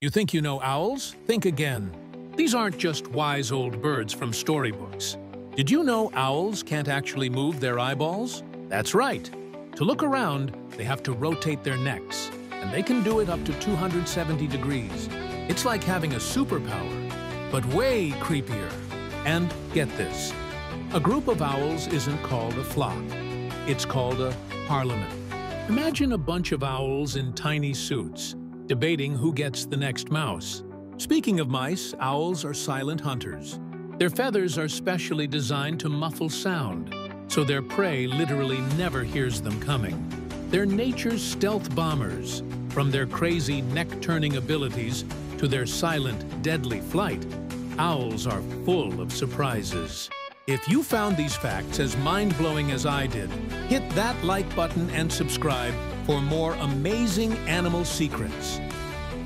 You think you know owls? Think again. These aren't just wise old birds from storybooks. Did you know owls can't actually move their eyeballs? That's right. To look around, they have to rotate their necks, and they can do it up to 270 degrees. It's like having a superpower, but way creepier. And get this, a group of owls isn't called a flock. It's called a parliament. Imagine a bunch of owls in tiny suits, debating who gets the next mouse. Speaking of mice, owls are silent hunters. Their feathers are specially designed to muffle sound, so their prey literally never hears them coming. They're nature's stealth bombers. From their crazy neck-turning abilities to their silent, deadly flight, owls are full of surprises. If you found these facts as mind-blowing as I did, hit that like button and subscribe for more amazing animal secrets.